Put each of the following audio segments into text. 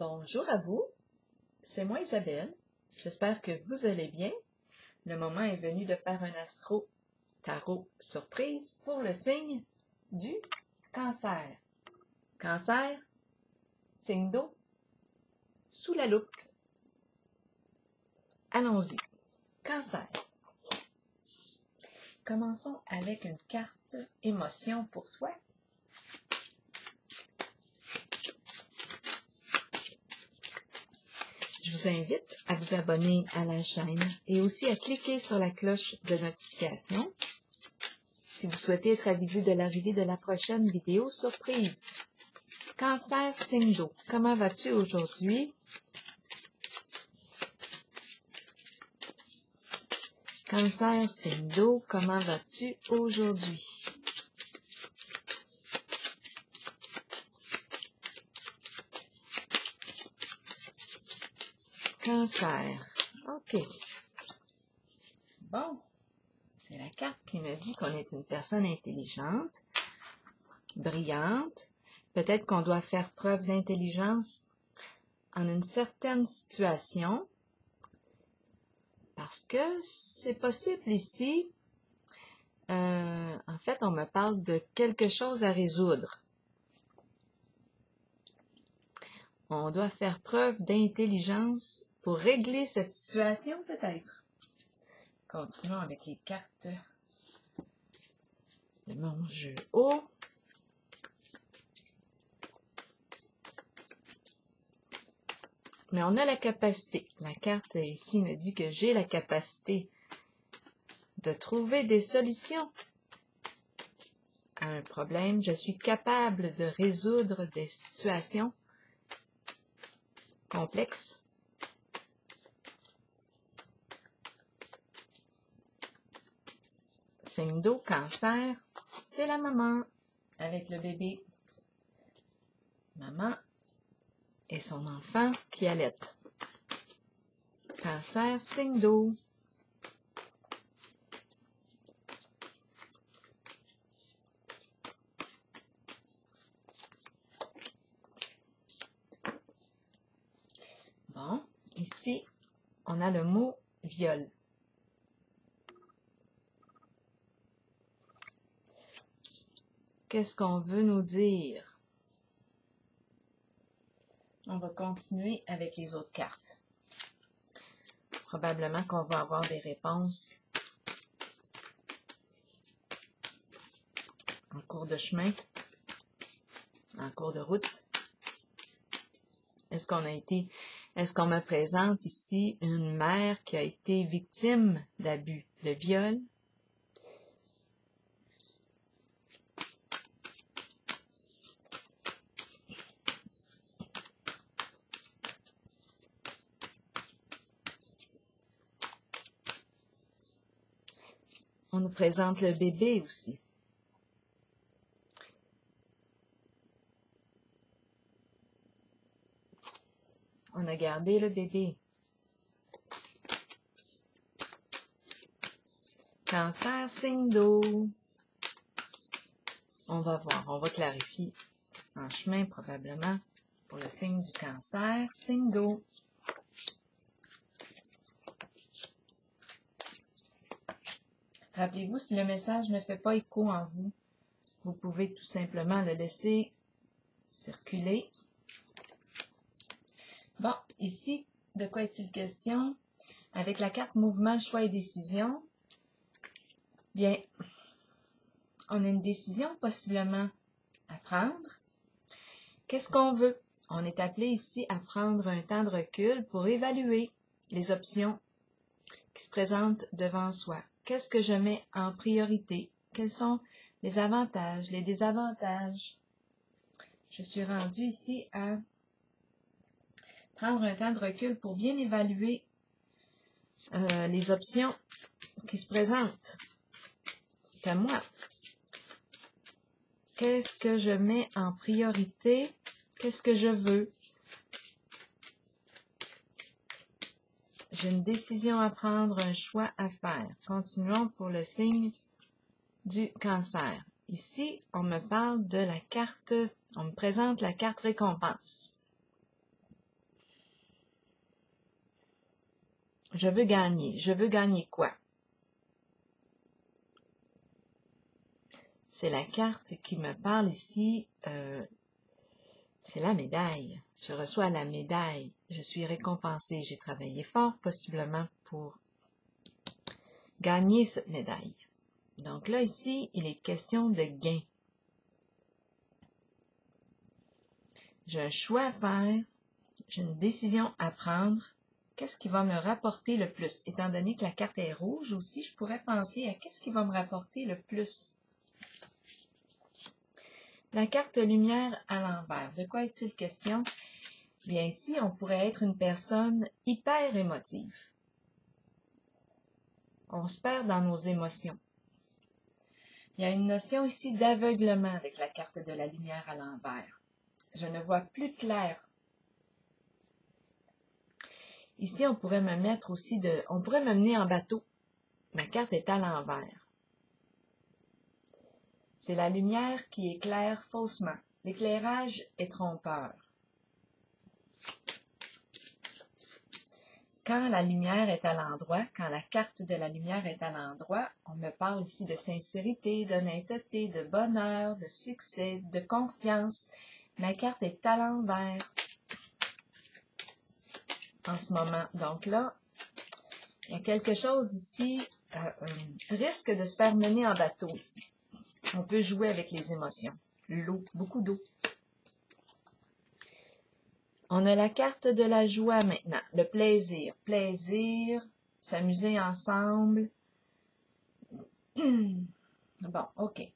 Bonjour à vous, c'est moi Isabelle, j'espère que vous allez bien. Le moment est venu de faire un astro-tarot surprise pour le signe du cancer. Cancer, signe d'eau, sous la loupe. Allons-y, cancer. Commençons avec une carte émotion pour toi. Je vous invite à vous abonner à la chaîne et aussi à cliquer sur la cloche de notification si vous souhaitez être avisé de l'arrivée de la prochaine vidéo surprise. Cancer, signe d'eau. Comment vas-tu aujourd'hui? Cancer, signe d'eau. Comment vas-tu aujourd'hui? Cancer. OK. Bon, c'est la carte qui me dit qu'on est une personne intelligente, brillante. Peut-être qu'on doit faire preuve d'intelligence en une certaine situation, parce que c'est possible ici. En fait, on me parle de quelque chose à résoudre. On doit faire preuve d'intelligence pour régler cette situation, peut-être. Continuons avec les cartes de mon jeu haut. Mais on a la capacité. La carte ici me dit que j'ai la capacité de trouver des solutions à un problème. Je suis capable de résoudre des situations complexes. Signe d'eau, cancer, c'est la maman avec le bébé. Maman et son enfant qui allait. Cancer, signe d'eau. Bon, ici, on a le mot viol. Qu'est-ce qu'on veut nous dire? On va continuer avec les autres cartes. Probablement qu'on va avoir des réponses en cours de chemin, en cours de route. Est-ce qu'on me présente ici une mère qui a été victime d'abus, de viol? On nous présente le bébé aussi. On a gardé le bébé. Cancer, signe d'eau. On va voir, on va clarifier en chemin probablement pour le signe du cancer, signe d'eau. Rappelez-vous, si le message ne fait pas écho en vous, vous pouvez tout simplement le laisser circuler. Bon, ici, de quoi est-il question? Avec la carte mouvement, choix et décision, bien, on a une décision possiblement à prendre. Qu'est-ce qu'on veut? On est appelé ici à prendre un temps de recul pour évaluer les options qui se présentent devant soi. Qu'est-ce que je mets en priorité? Quels sont les avantages, les désavantages? Je suis rendue ici à prendre un temps de recul pour bien évaluer les options qui se présentent à moi. Qu'est-ce que je mets en priorité? Qu'est-ce que je veux? J'ai une décision à prendre, un choix à faire. Continuons pour le signe du cancer. Ici, on me parle de la carte, on me présente la carte récompense. Je veux gagner. Je veux gagner quoi? C'est la carte qui me parle ici. C'est la médaille. Je reçois la médaille. Je suis récompensée. J'ai travaillé fort, possiblement, pour gagner cette médaille. Donc là, ici, il est question de gain. J'ai un choix à faire. J'ai une décision à prendre. Qu'est-ce qui va me rapporter le plus? Étant donné que la carte est rouge aussi, je pourrais penser à qu'est-ce qui va me rapporter le plus. La carte lumière à l'envers. De quoi est-il question? Bien ici, on pourrait être une personne hyper émotive. On se perd dans nos émotions. Il y a une notion ici d'aveuglement avec la carte de la lumière à l'envers. Je ne vois plus clair. Ici, on pourrait me mettre aussi de... On pourrait me mener en bateau. Ma carte est à l'envers. C'est la lumière qui éclaire faussement. L'éclairage est trompeur. Quand la lumière est à l'endroit, quand la carte de la lumière est à l'endroit, on me parle ici de sincérité, d'honnêteté, de bonheur, de succès, de confiance. Ma carte est à l'envers en ce moment. Donc là, il y a quelque chose ici, risque de se faire mener en bateau ici. On peut jouer avec les émotions. L'eau, beaucoup d'eau. On a la carte de la joie maintenant, le plaisir. Plaisir, s'amuser ensemble. Bon, OK.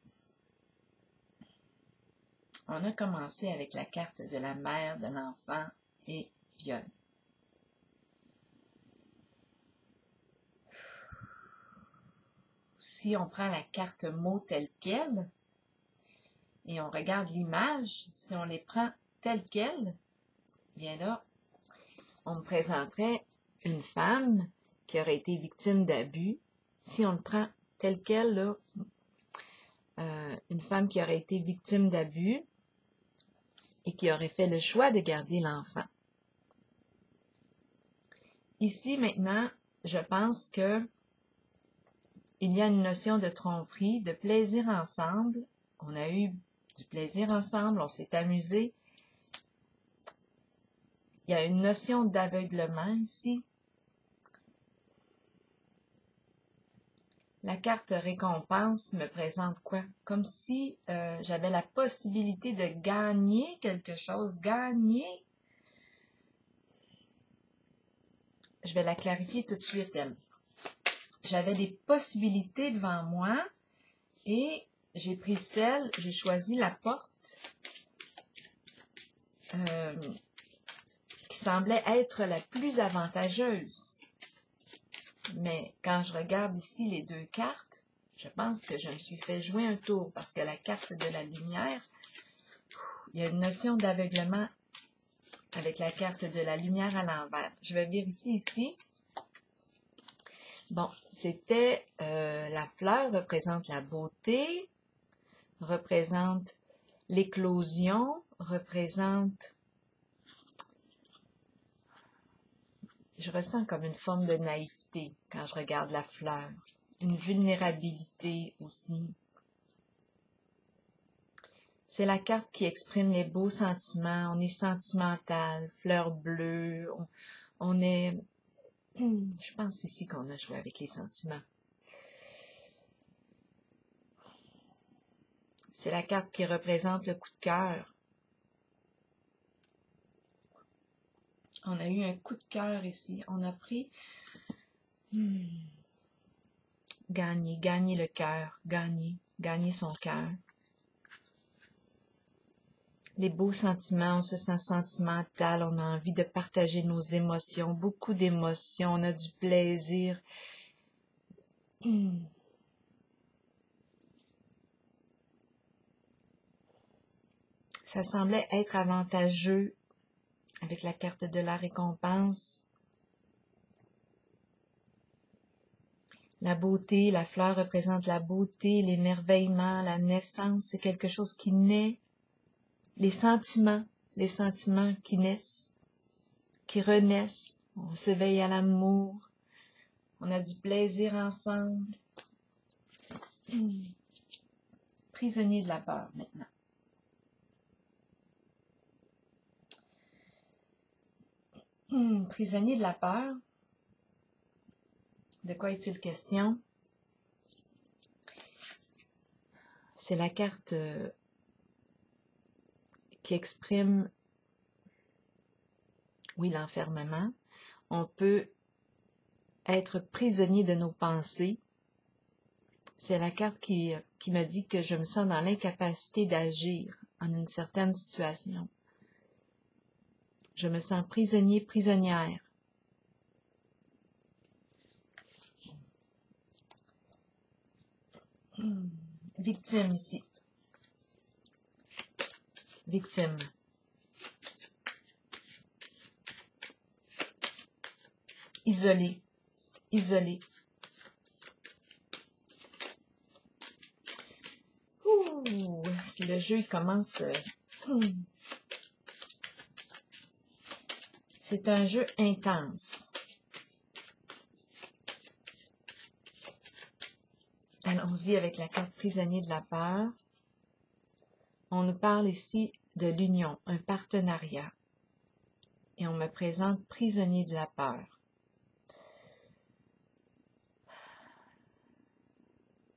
On a commencé avec la carte de la mère, de l'enfant et viol. Si on prend la carte mot telle qu'elle, et on regarde l'image, si on les prend telle qu'elle, bien là, on me présenterait une femme qui aurait été victime d'abus. Si on le prend telle qu'elle, là, une femme qui aurait été victime d'abus et qui aurait fait le choix de garder l'enfant. Ici, maintenant, je pense que il y a une notion de tromperie, de plaisir ensemble. On a eu du plaisir ensemble, on s'est amusé. Il y a une notion d'aveuglement ici. La carte récompense me présente quoi? Comme si j'avais la possibilité de gagner quelque chose. Gagner. Je vais la clarifier tout de suite, elle. J'avais des possibilités devant moi et j'ai pris celle, j'ai choisi la porte qui semblait être la plus avantageuse. Mais quand je regarde ici les deux cartes, je pense que je me suis fait jouer un tour parce que la carte de la lumière, il y a une notion d'aveuglement avec la carte de la lumière à l'envers. Je vais vérifier ici. Bon, c'était la fleur représente la beauté, représente l'éclosion, représente... Je ressens comme une forme de naïveté quand je regarde la fleur, une vulnérabilité aussi. C'est la carte qui exprime les beaux sentiments, on est sentimental, fleur bleue, on est... Je pense ici qu'on a joué avec les sentiments. C'est la carte qui représente le coup de cœur. On a eu un coup de cœur ici. On a pris... Gagner, gagner le cœur. Gagner, gagner son cœur. Les beaux sentiments, on se sent sentimental, on a envie de partager nos émotions, beaucoup d'émotions, on a du plaisir. Ça semblait être avantageux avec la carte de la récompense. La beauté, la fleur représente la beauté, l'émerveillement, la naissance, c'est quelque chose qui naît. Les sentiments qui naissent, qui renaissent, on s'éveille à l'amour, On a du plaisir ensemble. Prisonnier de la peur maintenant. Prisonnier de la peur. De quoi est-il question? C'est la carte qui exprime, oui, l'enfermement. On peut être prisonnier de nos pensées. C'est la carte qui me dit que je me sens dans l'incapacité d'agir en une certaine situation. Je me sens prisonnier, prisonnière. Victime ici. Victime. Isolée. Isolée. Ouh, si le jeu commence... C'est un jeu intense. Allons-y avec la carte prisonnier de la peur. On nous parle ici de l'union, un partenariat. Et on me présente prisonnier de la peur.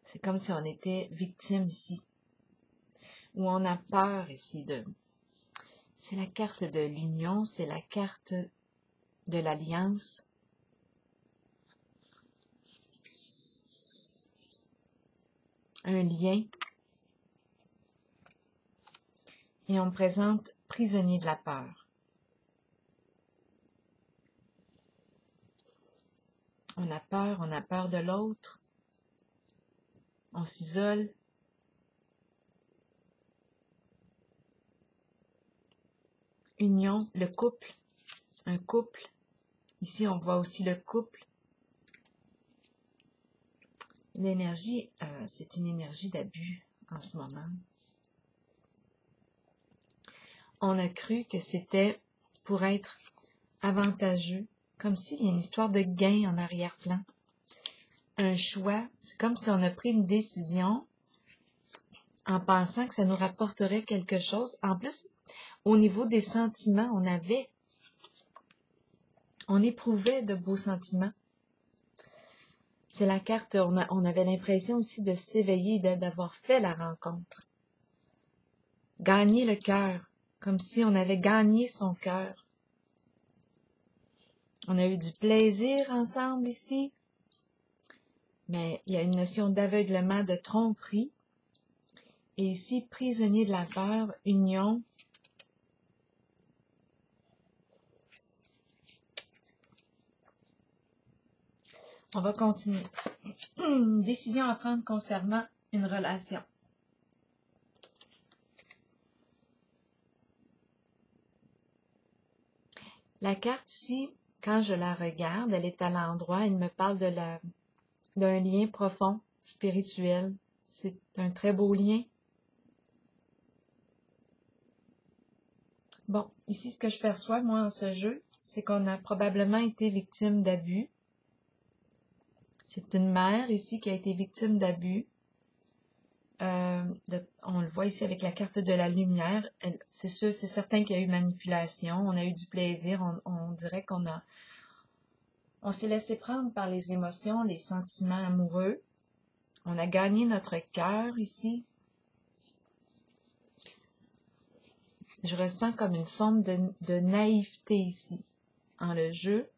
C'est comme si on était victime ici. Ou on a peur ici de... C'est la carte de l'union, c'est la carte de l'alliance. Un lien. Et on me présente prisonnier de la peur. On a peur de l'autre. On s'isole. Union, le couple, un couple. Ici, on voit aussi le couple. L'énergie, c'est une énergie d'abus en ce moment. On a cru que c'était pour être avantageux, comme s'il y a une histoire de gain en arrière-plan. Un choix, c'est comme si on a pris une décision en pensant que ça nous rapporterait quelque chose. En plus, au niveau des sentiments, on éprouvait de beaux sentiments. C'est la carte, on avait l'impression aussi de s'éveiller, d'avoir fait la rencontre. Gagner le cœur, comme si on avait gagné son cœur. On a eu du plaisir ensemble ici, mais il y a une notion d'aveuglement, de tromperie. Et ici, prisonnier de la peur, union. On va continuer. Décision à prendre concernant une relation. La carte ici, quand je la regarde, elle est à l'endroit, elle me parle de d'un lien profond, spirituel. C'est un très beau lien. Bon, ici, ce que je perçois, moi, en ce jeu, c'est qu'on a probablement été victime d'abus. C'est une mère ici qui a été victime d'abus. On le voit ici avec la carte de la lumière. C'est sûr, c'est certain qu'il y a eu manipulation. On a eu du plaisir. On dirait qu'on a... On s'est laissé prendre par les émotions, les sentiments amoureux. On a gagné notre cœur ici. Je ressens comme une forme de naïveté ici, en le jeu,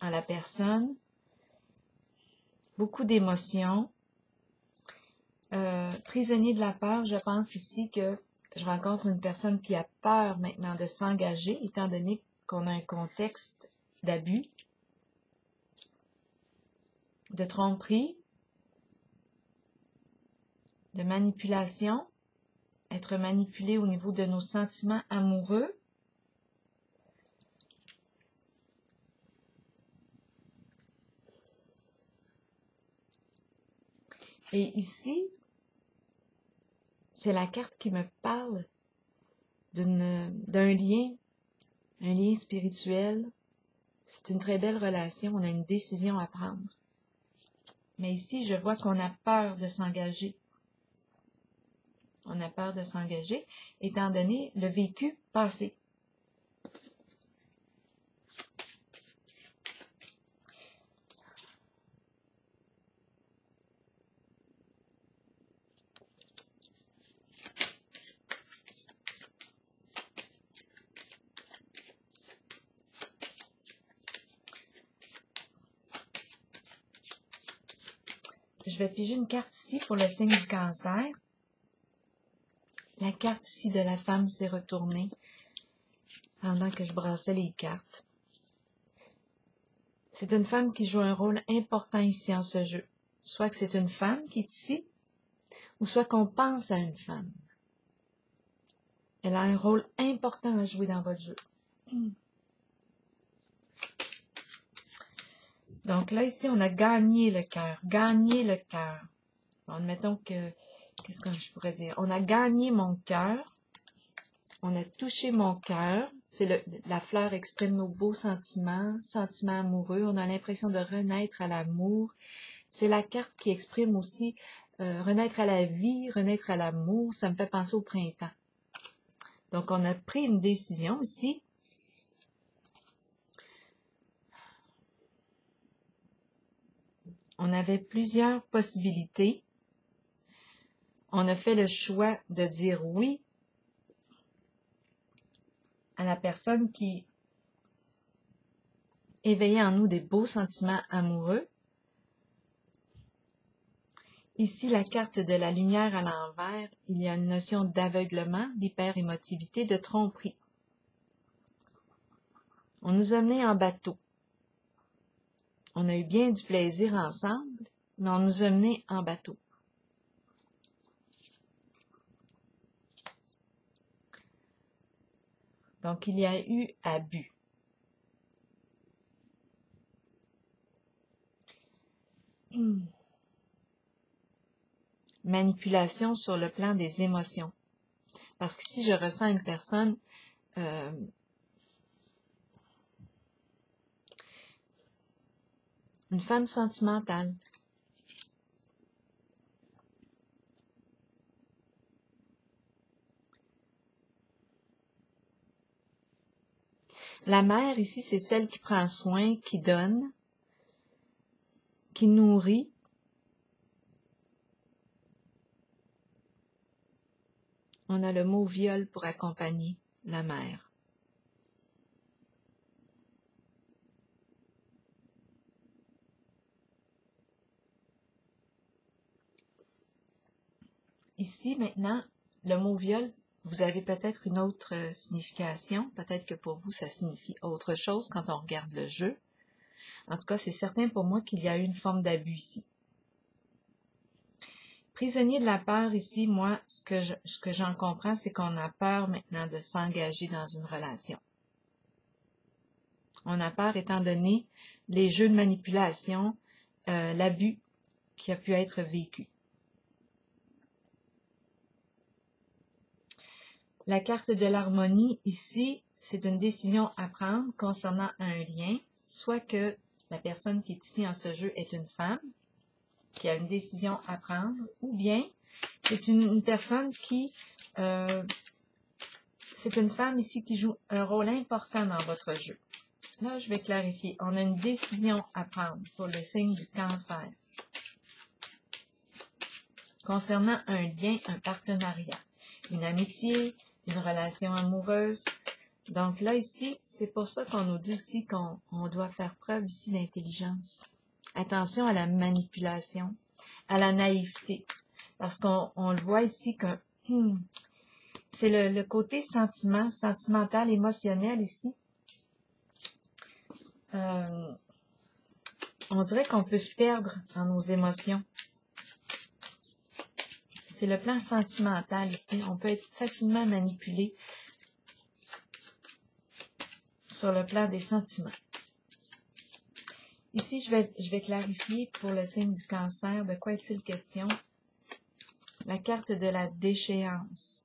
en la personne. Beaucoup d'émotions. Prisonnier de la peur, je pense ici que je rencontre une personne qui a peur maintenant de s'engager, étant donné qu'on a un contexte d'abus, de tromperie, de manipulation, être manipulé au niveau de nos sentiments amoureux. Et ici, c'est la carte qui me parle d'un lien, un lien spirituel. C'est une très belle relation, on a une décision à prendre. Mais ici, je vois qu'on a peur de s'engager. On a peur de s'engager, étant donné le vécu passé. Je vais piger une carte ici pour le signe du cancer. La carte ici de la femme s'est retournée pendant que je brassais les cartes. C'est une femme qui joue un rôle important ici en ce jeu. Soit que c'est une femme qui est ici, ou soit qu'on pense à une femme. Elle a un rôle important à jouer dans votre jeu. Donc là, ici, on a gagné le cœur. Gagné le cœur. Bon, admettons que... Qu'est-ce que je pourrais dire? On a gagné mon cœur. On a touché mon cœur. La fleur exprime nos beaux sentiments, sentiments amoureux. On a l'impression de renaître à l'amour. C'est la carte qui exprime aussi renaître à la vie, renaître à l'amour. Ça me fait penser au printemps. Donc, on a pris une décision ici. On avait plusieurs possibilités. On a fait le choix de dire oui à la personne qui éveillait en nous des beaux sentiments amoureux. Ici, la carte de la lumière à l'envers, il y a une notion d'aveuglement, d'hyper-émotivité, de tromperie. On nous a menés en bateau. On a eu bien du plaisir ensemble, mais on nous a menés en bateau. Donc, il y a eu abus. Manipulation sur le plan des émotions. Parce que si je ressens une personne... une femme sentimentale. La mère, ici, c'est celle qui prend soin, qui donne, qui nourrit. On a le mot viol pour accompagner la mère. Ici, maintenant, le mot « viol », vous avez peut-être une autre signification. Peut-être que pour vous, ça signifie autre chose quand on regarde le jeu. En tout cas, c'est certain pour moi qu'il y a eu une forme d'abus ici. Prisonnier de la peur, ici, moi, ce que j'en comprends, c'est qu'on a peur maintenant de s'engager dans une relation. On a peur étant donné les jeux de manipulation, l'abus qui a pu être vécu. La carte de l'harmonie, ici, c'est une décision à prendre concernant un lien, soit que la personne qui est ici en ce jeu est une femme, qui a une décision à prendre, ou bien c'est une personne qui... c'est une femme ici qui joue un rôle important dans votre jeu. Là, je vais clarifier. On a une décision à prendre pour le signe du cancer concernant un lien, un partenariat, une amitié, une relation amoureuse. Donc là, ici, c'est pour ça qu'on nous dit aussi qu'on doit faire preuve ici d'intelligence. Attention à la manipulation, à la naïveté. Parce qu'on le voit ici que c'est le côté sentimental, émotionnel ici. On dirait qu'on peut se perdre dans nos émotions. C'est le plan sentimental ici. On peut être facilement manipulé sur le plan des sentiments. Ici, je vais clarifier pour le signe du cancer de quoi est-il question. La carte de la déchéance.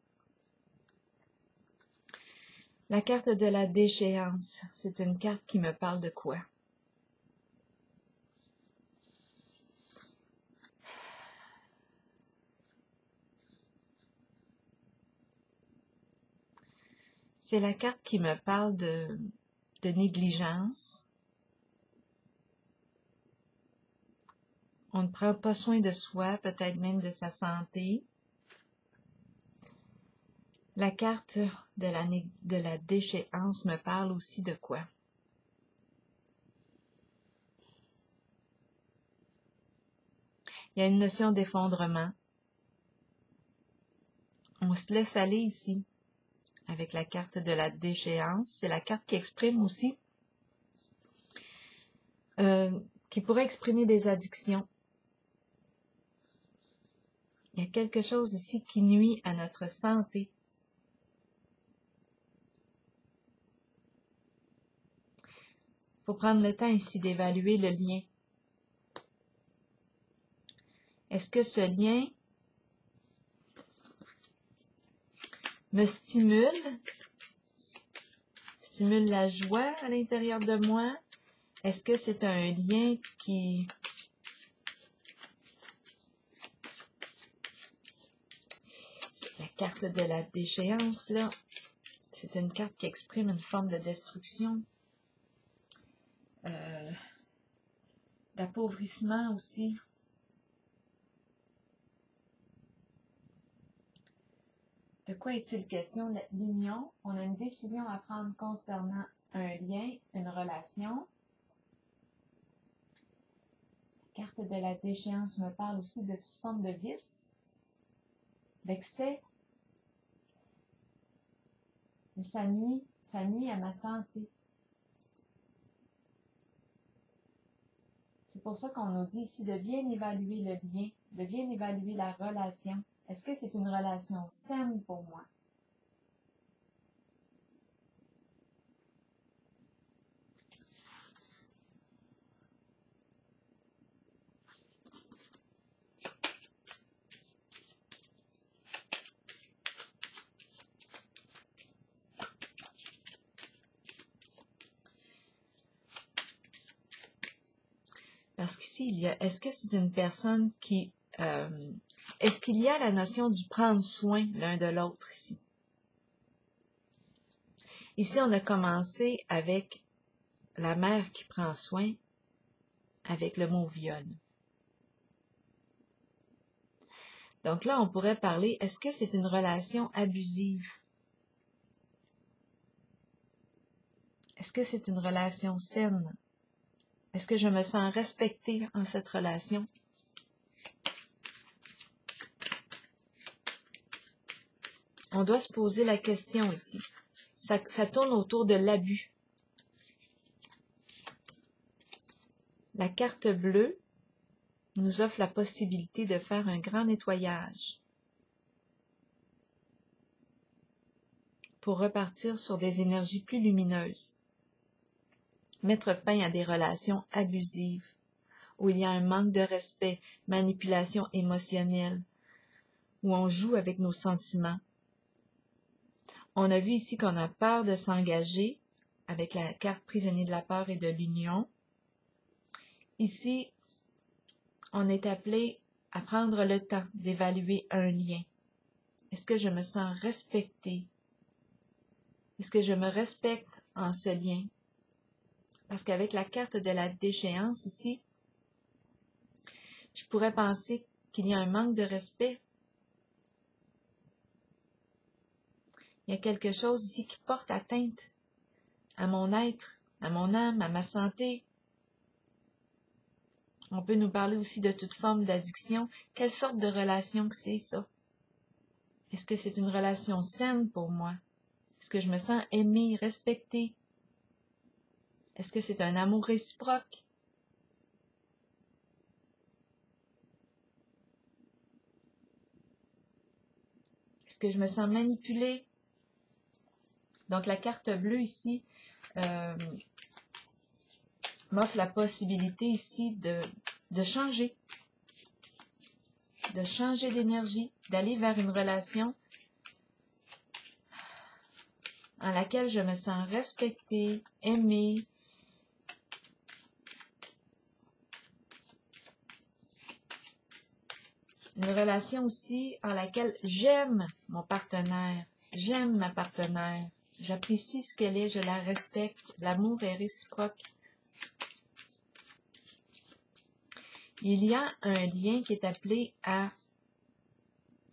La carte de la déchéance, c'est une carte qui me parle de quoi? C'est la carte qui me parle de négligence. On ne prend pas soin de soi, peut-être même de sa santé. La carte de la déchéance me parle aussi de quoi? Il y a une notion d'effondrement. On se laisse aller ici avec la carte de la déchéance. C'est la carte qui exprime aussi, qui pourrait exprimer des addictions. Il y a quelque chose ici qui nuit à notre santé. Il faut prendre le temps ici d'évaluer le lien. Est-ce que ce lien me stimule la joie à l'intérieur de moi? Est-ce que c'est un lien la carte de la déchéance, là, c'est une carte qui exprime une forme de destruction, d'appauvrissement aussi. De quoi est-il question? L'union, on a une décision à prendre concernant un lien, une relation. La carte de la déchéance me parle aussi de toute forme de vice, d'excès. Mais ça nuit à ma santé. C'est pour ça qu'on nous dit ici de bien évaluer le lien, de bien évaluer la relation. Est-ce que c'est une relation saine pour moi? Parce qu'ici, il y a... Est-ce que c'est une personne qui... Est-ce qu'il y a la notion du prendre soin l'un de l'autre ici? Ici, on a commencé avec la mère qui prend soin avec le mot viol. Donc là, on pourrait parler, est-ce que c'est une relation abusive? Est-ce que c'est une relation saine? Est-ce que je me sens respectée en cette relation? On doit se poser la question ici. Ça tourne autour de l'abus. La carte bleue nous offre la possibilité de faire un grand nettoyage pour repartir sur des énergies plus lumineuses. Mettre fin à des relations abusives où il y a un manque de respect, manipulation émotionnelle, où on joue avec nos sentiments. On a vu ici qu'on a peur de s'engager avec la carte prisonnier de la peur et de l'union. Ici, on est appelé à prendre le temps d'évaluer un lien. Est-ce que je me sens respectée? Est-ce que je me respecte en ce lien? Parce qu'avec la carte de la déchéance ici, je pourrais penser qu'il y a un manque de respect. Il y a quelque chose ici qui porte atteinte à mon être, à mon âme, à ma santé. On peut nous parler aussi de toute forme d'addiction. Quelle sorte de relation que c'est ça? Est-ce que c'est une relation saine pour moi? Est-ce que je me sens aimée, respectée? Est-ce que c'est un amour réciproque? Est-ce que je me sens manipulée? Donc, la carte bleue ici m'offre la possibilité ici de changer. De changer d'énergie, d'aller vers une relation en laquelle je me sens respectée, aimée. Une relation aussi en laquelle j'aime mon partenaire, j'aime ma partenaire. J'apprécie ce qu'elle est, je la respecte. L'amour est réciproque. Il y a un lien qui est appelé à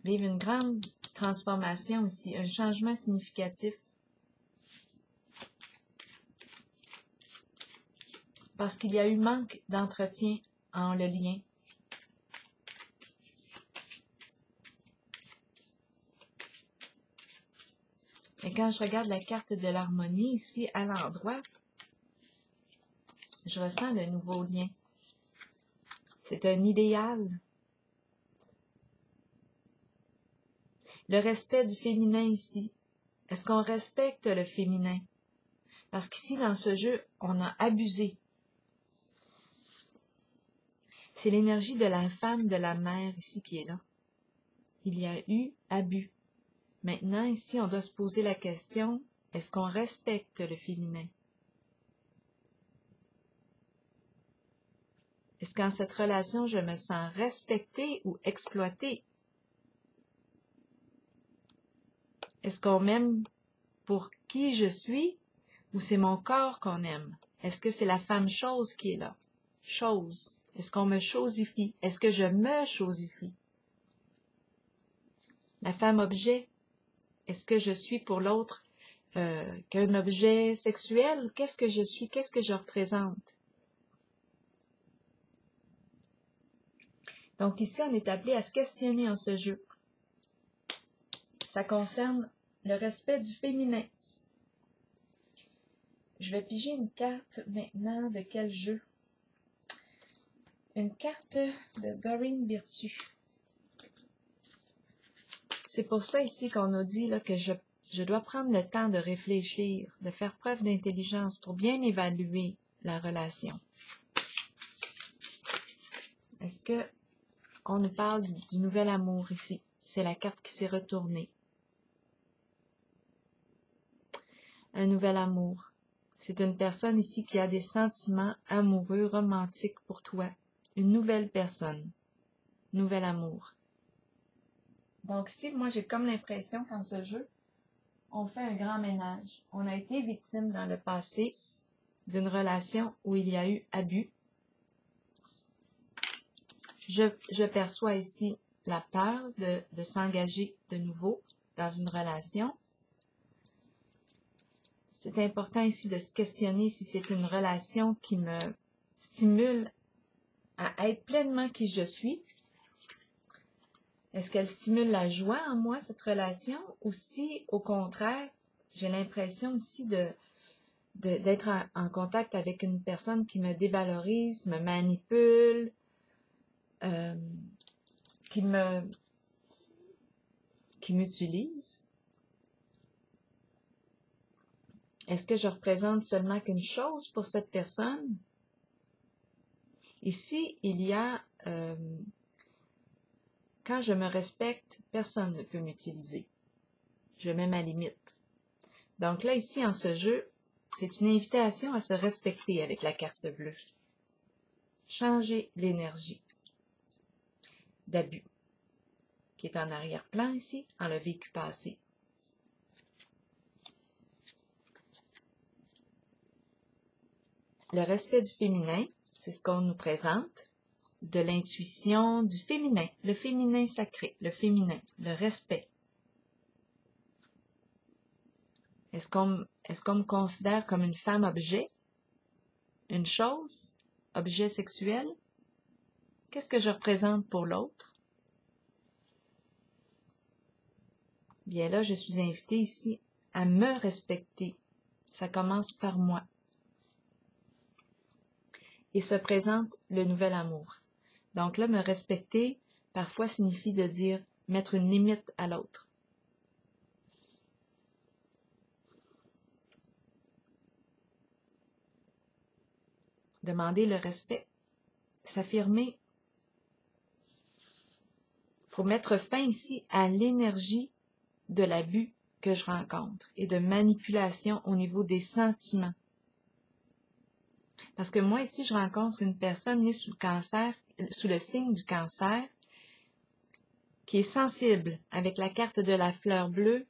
vivre une grande transformation aussi, un changement significatif. Parce qu'il y a eu manque d'entretien en le lien. Et quand je regarde la carte de l'harmonie ici à l'endroit, je ressens le nouveau lien. C'est un idéal. Le respect du féminin ici. Est-ce qu'on respecte le féminin? Parce qu'ici, dans ce jeu, on a abusé. C'est l'énergie de la femme, de la mère ici qui est là. Il y a eu abus. Maintenant, ici, on doit se poser la question, est-ce qu'on respecte le féminin? Est-ce qu'en cette relation, je me sens respectée ou exploitée? Est-ce qu'on m'aime pour qui je suis ou c'est mon corps qu'on aime? Est-ce que c'est la femme chose qui est là? Chose. Est-ce qu'on me chosifie? Est-ce que je me chosifie? La femme objet. Est-ce que je suis pour l'autre qu'un objet sexuel? Qu'est-ce que je suis? Qu'est-ce que je représente? Donc ici, on est appelé à se questionner en ce jeu. Ça concerne le respect du féminin. Je vais piger une carte maintenant de quel jeu? Une carte de Dorine Virtue. C'est pour ça ici qu'on nous dit là, que je dois prendre le temps de réfléchir, de faire preuve d'intelligence pour bien évaluer la relation. Est-ce que on nous parle du nouvel amour ici? C'est la carte qui s'est retournée. Un nouvel amour. C'est une personne ici qui a des sentiments amoureux, romantiques pour toi. Une nouvelle personne. Nouvel amour. Donc ici, moi j'ai comme l'impression qu'en ce jeu, on fait un grand ménage. On a été victime dans le passé d'une relation où il y a eu abus. Je perçois ici la peur de s'engager de nouveau dans une relation. C'est important ici de se questionner si c'est une relation qui me stimule à être pleinement qui je suis. Est-ce qu'elle stimule la joie en moi, cette relation, ou si, au contraire, j'ai l'impression ici d'être en contact avec une personne qui me dévalorise, me manipule, qui m'utilise? Est-ce que je représente seulement qu'une chose pour cette personne? Ici, il y a quand je me respecte, personne ne peut m'utiliser. Je mets ma limite. Donc là, ici, en ce jeu, c'est une invitation à se respecter avec la carte bleue. Changer l'énergie d'abus, qui est en arrière-plan ici, en le vécu passé. Le respect du féminin, c'est ce qu'on nous présente, de l'intuition du féminin, le féminin sacré, le féminin, le respect. Est-ce qu'on me considère comme une femme objet, une chose, objet sexuel? Qu'est-ce que je représente pour l'autre? Bien là, je suis invitée ici à me respecter. Ça commence par moi. Et se présente le nouvel amour. Donc là, me respecter, parfois, signifie de dire, mettre une limite à l'autre. Demander le respect. S'affirmer pour mettre fin ici à l'énergie de l'abus que je rencontre et de manipulation au niveau des sentiments. Parce que moi ici, je rencontre une personne née sous le cancer, sous le signe du cancer, qui est sensible. Avec la carte de la fleur bleue,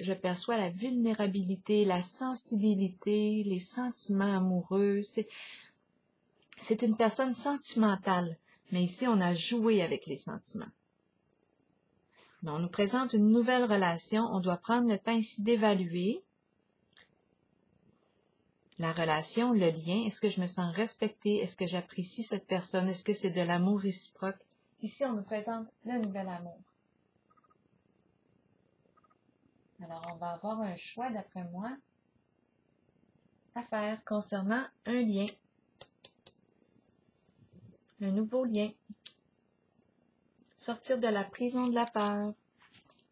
je perçois la vulnérabilité, la sensibilité, les sentiments amoureux. C'est une personne sentimentale, mais ici on a joué avec les sentiments. On nous présente une nouvelle relation, on doit prendre le temps ici d'évaluer la relation, le lien. Est-ce que je me sens respectée? Est-ce que j'apprécie cette personne? Est-ce que c'est de l'amour réciproque? Ici, on nous présente le nouvel amour. Alors, on va avoir un choix, d'après moi, à faire concernant un lien. Un nouveau lien. Sortir de la prison de la peur.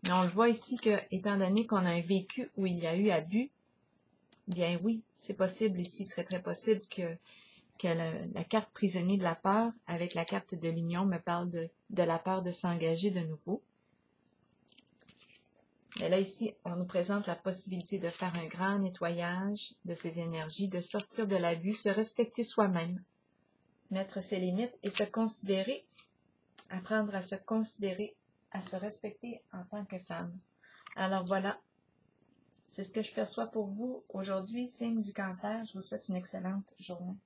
Mais on le voit ici que, étant donné qu'on a un vécu où il y a eu abus, bien oui, c'est possible ici, très très possible que la carte prisonnier de la peur avec la carte de l'union me parle de la peur de s'engager de nouveau. Mais là ici, on nous présente la possibilité de faire un grand nettoyage de ses énergies, de sortir de la vue, se respecter soi-même, mettre ses limites et se considérer, apprendre à se considérer, à se respecter en tant que femme. Alors voilà. C'est ce que je perçois pour vous aujourd'hui, signe du cancer. Je vous souhaite une excellente journée.